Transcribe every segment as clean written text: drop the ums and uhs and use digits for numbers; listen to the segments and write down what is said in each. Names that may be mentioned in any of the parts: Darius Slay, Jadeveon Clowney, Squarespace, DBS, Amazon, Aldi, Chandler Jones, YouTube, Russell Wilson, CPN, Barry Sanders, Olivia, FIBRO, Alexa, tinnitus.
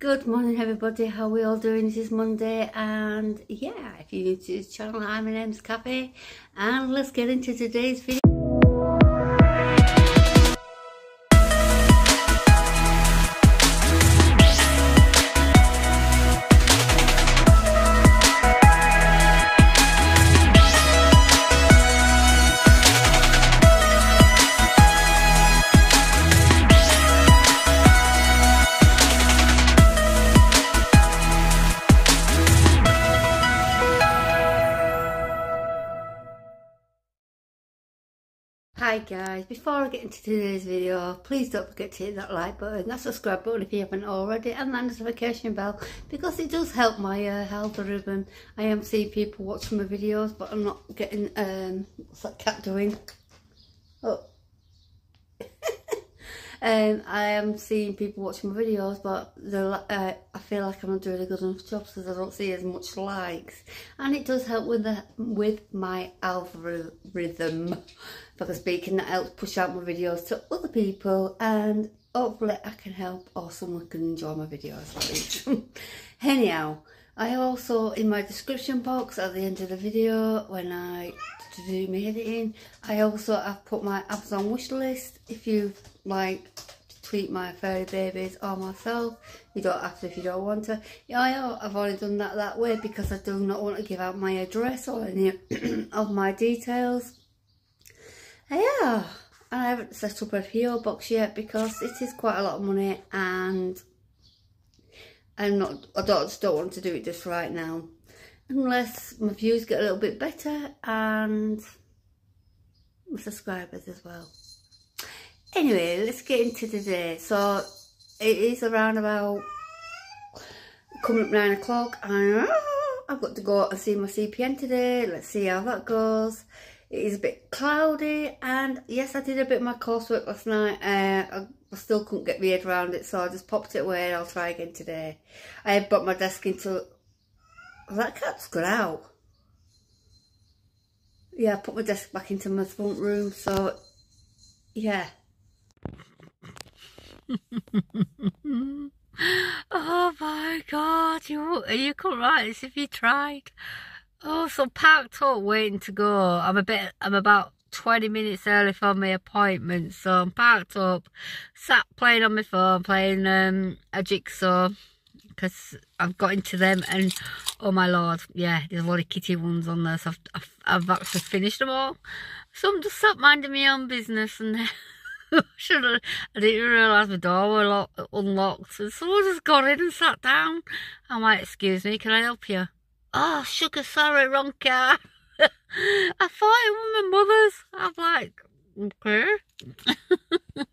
Good morning everybody, how we all doing? This is Monday and yeah, if you're new to this channel, I'm in M's Cafe and let's get into today's video. Hi guys, before I get into today's video, please don't forget to hit that like button, that subscribe button if you haven't already, and that notification bell, because it does help my algorithm. I am seeing people watching my videos, but I'm not getting, what's that cat doing? Oh. I am seeing people watching my videos, but I feel like I'm not doing a good enough job because I don't see as much likes, and it does help with my algorithm. If I can speak, and that helps push out my videos to other people, and hopefully I can help or someone can enjoy my videos like this. Anyhow, I also, in my description box at the end of the video, when I do my editing, I also have put my Amazon wish list. If you like to tweet my fairy babies or myself, you don't have to if you don't want to. Yeah, I've only done that way because I do not want to give out my address or any of my details. Yeah, and I haven't set up a PO box yet because it is quite a lot of money, and I just don't want to do it just right now, unless my views get a little bit better and my subscribers as well. Anyway, let's get into today. So it is around about coming up 9 o'clock, and I've got to go and see my CPN today. Let's see how that goes. It is a bit cloudy, and yes, I did a bit of my coursework last night. I still couldn't get my head around it, so I just popped it away and I'll try again today. I had brought my desk into... Oh, that cat's got out. Yeah, I put my desk back into my front room, so... yeah. Oh my God, you couldn't write this if you tried. Oh, so packed up waiting to go. I'm about 20 minutes early for my appointment, so I'm packed up, sat playing on my phone, playing a jigsaw, because I've got into them, and oh my Lord, yeah, there's a lot of kitty ones on there, so I've actually finished them all. So I'm just sat minding my own business, and I didn't realise my door was unlocked, and someone just got in and sat down. I'm like, excuse me, can I help you? Oh, sugar, sorry, wrong car. I thought it was my mother's. I'm like, okay.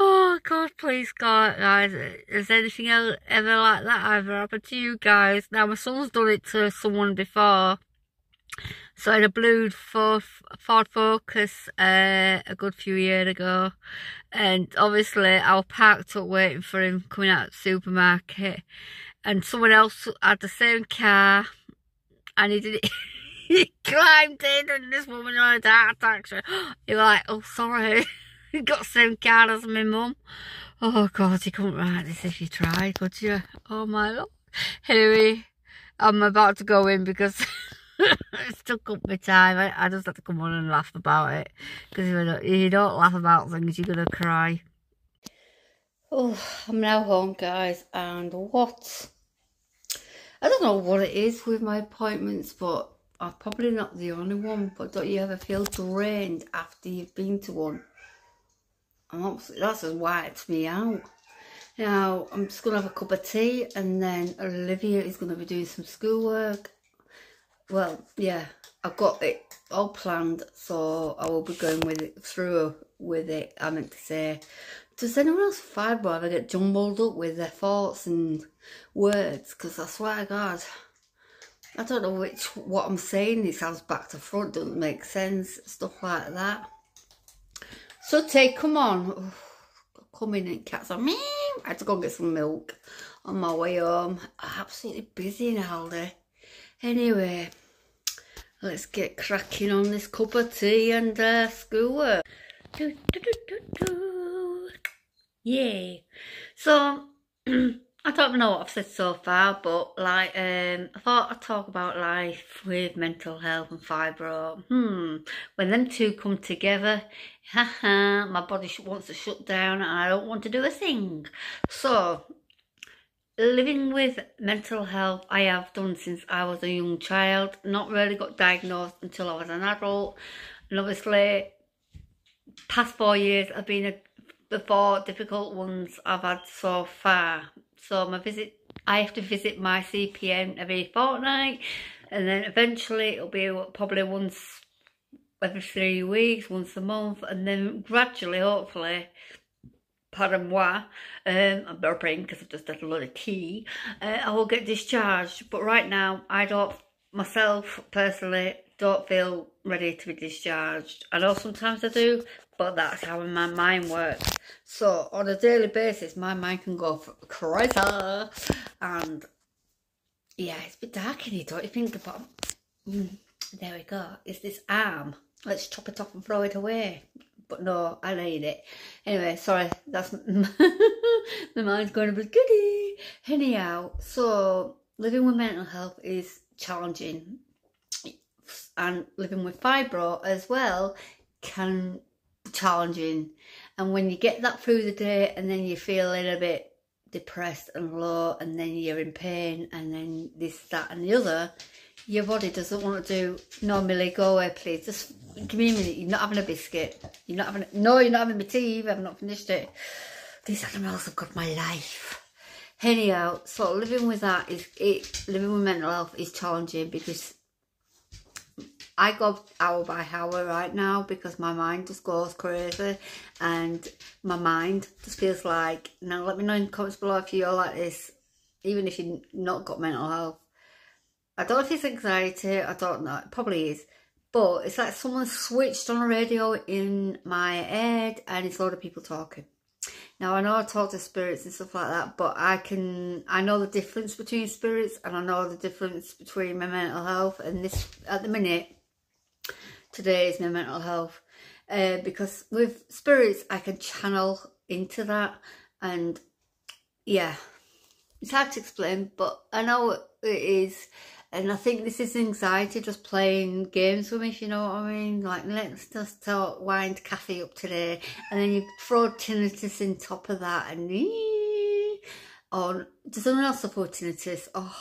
Oh, God, please, God, guys. Has anything ever like that ever happened to you guys? Now, my son's done it to someone before. So, I had a blue Ford Focus a good few years ago. And, obviously, I was packed up waiting for him coming out of the supermarket. And someone else had the same car, and he did it. He climbed in, and this woman had a heart attack. He was like, "Oh, sorry." He got the same car as my mum. Oh God, you couldn't write this if you tried, could you? Oh my Lord. Anyway, I'm about to go in because it took up my time. I just had to come on and laugh about it, because if you don't laugh about things, you're gonna cry. Oh, I'm now home, guys, and what? I don't know what it is with my appointments, but I'm probably not the only one. But don't you ever feel drained after you've been to one? And that's just wiped me out. Now, I'm just going to have a cup of tea, and then Olivia is going to be doing some schoolwork. Well, yeah, I've got it all planned, so I will be going with it, through with it, I meant to say. Does anyone else fibro ever get jumbled up with their thoughts and words? Because I swear to God, I don't know what I'm saying. It sounds back to front, doesn't make sense, stuff like that. So, take, come on. Oh, come in and cats are meow. I had to go and get some milk on my way home. I'm absolutely busy in Aldi. Anyway, let's get cracking on this cup of tea and schoolwork. Doo, doo, doo, doo, doo. Yay. So I don't know what I've said so far, but like I thought I'd talk about life with mental health and fibro. When them two come together, haha, my body wants to shut down and I don't want to do a thing. So living with mental health I have done since I was a young child, not really got diagnosed until I was an adult, and obviously past 4 years have been the four difficult ones I've had so far. So I have to visit my CPN every fortnight, and then eventually it'll be probably once every 3 weeks, once a month, and then gradually, hopefully, pardon moi, I'm burping because I've just had a lot of tea, I will get discharged. But right now I don't, myself personally, don't feel ready to be discharged. I know sometimes I do, but that's how my mind works. So on a daily basis my mind can go for crazy, and yeah, it's a bit dark in here, don't you think about there we go, it's this arm, let's chop it off and throw it away, but no, I laid it anyway, sorry, that's my mind's going a bit goody anyhow. So living with mental health is challenging, and living with fibro as well can be challenging, and when you get that through the day and then you're feeling a bit depressed and low, and then you're in pain, and then this, that and the other, your body doesn't want to do, no Millie, go away please, just give me a minute, you're not having a biscuit, you're not having, no you're not having my tea either, I've not finished it, these animals have got my life. Anyhow, so living with that is, living with mental health is challenging, because I go hour by hour right now because my mind just goes crazy, and my mind just feels like, now let me know in the comments below if you're like this, even if you've not got mental health. I don't know if it's anxiety, I don't know, it probably is, but it's like someone switched on a radio in my head and it's a lot of people talking. Now I know I talk to spirits and stuff like that, but I know the difference between spirits, and I know the difference between my mental health, and this at the minute today is my mental health, because with spirits I can channel into that, and yeah, it's hard to explain, but I know it is. And I think this is anxiety just playing games with me, if you know what I mean. Like, let's just wind Kathy up today. And then you throw tinnitus in top of that. And does anyone else suffer tinnitus? Oh,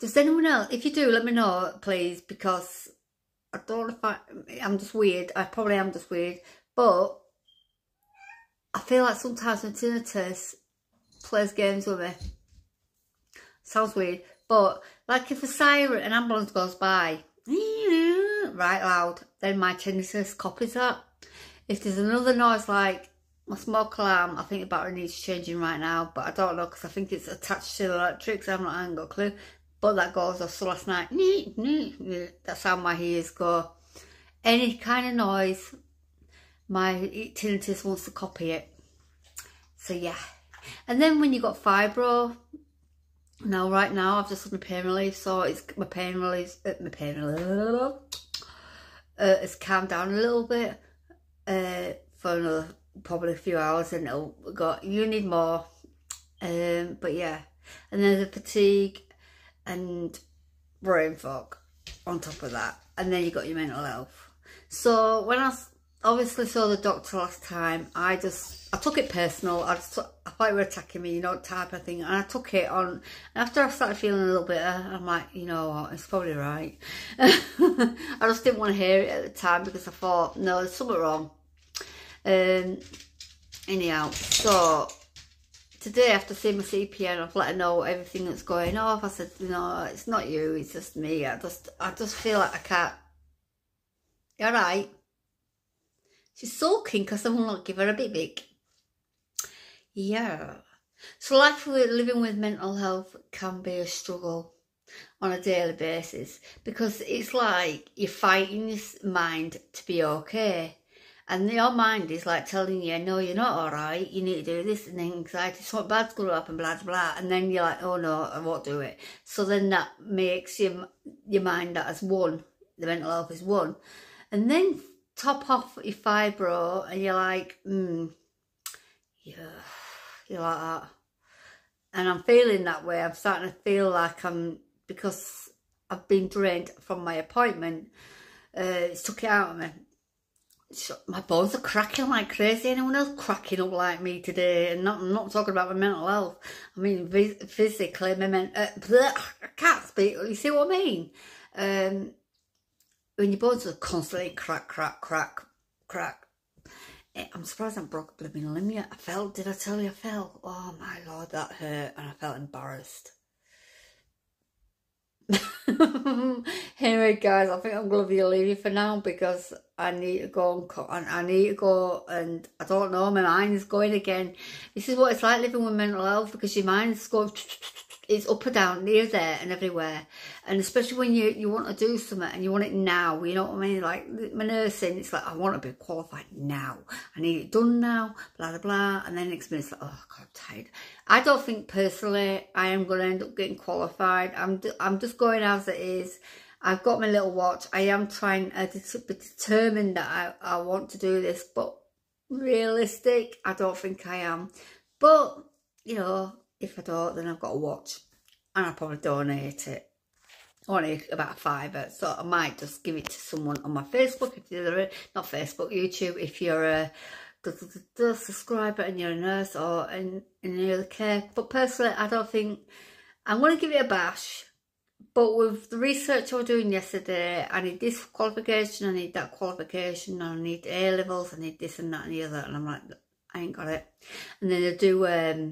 does anyone else? If you do, let me know, please. Because I don't know if I'm just weird. I probably am just weird. But I feel like sometimes when tinnitus plays games with me. Sounds weird. But like if a siren, an ambulance goes by, right loud, then my tinnitus copies that. If there's another noise like my smoke alarm, I think the battery needs changing right now, but I don't know because I think it's attached to the electrics, I haven't got a clue. But that goes off, so last night, that's how my ears go. Any kind of noise, my tinnitus wants to copy it. So yeah. And then when you got fibro, now right now I've just had my pain relief, so it's my pain relief it's calmed down a little bit for another probably a few hours, and it'll go, you need more, but yeah. And then the fatigue and brain fog on top of that, and then you got your mental health. So when I obviously saw the doctor last time, I took it personal. I thought you were attacking me, you know, type of thing, and I took it on. And after I started feeling a little bit, I'm like, you know what, it's probably right. I just didn't want to hear it at the time because I thought, no, there's something wrong. Anyhow, so today after seeing my CPN, I've let her know everything that's going off. I said, no, it's not you, it's just me. I just feel like I can't. You're right. She's sulking because I'm not giving her a bit big. Yeah. So life with living with mental health can be a struggle on a daily basis, because it's like you're fighting this mind to be okay, and your mind is like telling you, no, you're not all right, you need to do this, and then anxiety, something bad's going to happen, blah, blah, and then you're like, oh no, I won't do it. So then that makes your mind that has won, the mental health is won. And then top off your fibro, and you're like, yeah, you're like that. And I'm feeling that way. I'm starting to feel like I'm, because I've been drained from my appointment, it's took it out of me. My bones are cracking like crazy. Anyone else cracking up like me today? And I'm not talking about my mental health. I mean, physically, I can't speak. You see what I mean? When your bones are constantly crack. I'm surprised I broke a blooming limb yet. I fell. Did I tell you I fell? Oh my Lord, that hurt, and I felt embarrassed. Anyway, guys, I think I'm gonna be leaving for now because I need to go and I don't know, my mind is going again. This is what it's like living with mental health, because your mind's going, it's up and down, here, there, and everywhere. And especially when you want to do something and you want it now, you know what I mean? Like my nursing, it's like I want to be qualified now, I need it done now, blah blah blah. And then next minute it's like, oh God, I'm tired. I don't think personally I am going to end up getting qualified. I'm just going as it is. I've got my little watch. I am trying to be determined that I want to do this, but realistic, I don't think I am. But you know, if I don't, then I've got a watch and I'll probably donate it. Only about a fiver, so I might just give it to someone on my Facebook, if you're not Facebook, YouTube, if you're a subscriber and you're a nurse or in the other care. But personally, I don't think I'm going to give it a bash. But with the research I was doing yesterday, I need this qualification, I need that qualification, I need A levels, I need this and that and the other, and I'm like, I ain't got it. And then I do a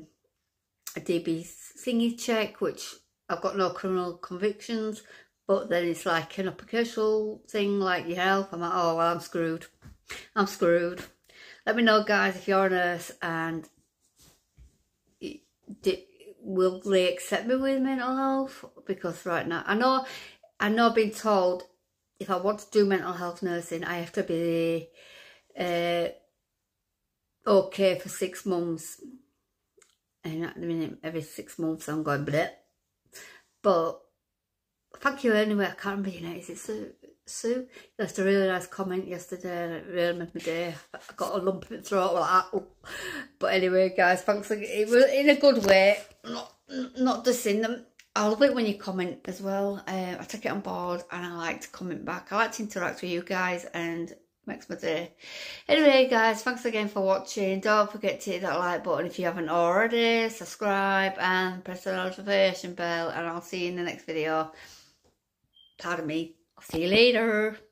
DBS thingy check, which I've got no criminal convictions, but then it's like an application thing, like your health. I'm like, oh well, I'm screwed. I'm screwed. Let me know, guys, if you're a nurse and will they accept me with mental health? Because right now, I know I've been told if I want to do mental health nursing, I have to be okay for 6 months. And at the minute, every 6 months I'm going bleh. But thank you anyway. I can't remember your name. Is it Sue? That's a really nice comment yesterday, and it really made my day. I got a lump in my throat like that. But anyway, guys, thanks. It was in a good way. Not dissing them. I love it when you comment as well. I take it on board, and I like to comment back. I like to interact with you guys, and makes my day. Anyway, guys, thanks again for watching. Don't forget to hit that like button if you haven't already. Subscribe and press the notification bell, and I'll see you in the next video. Pardon me. I'll see you later.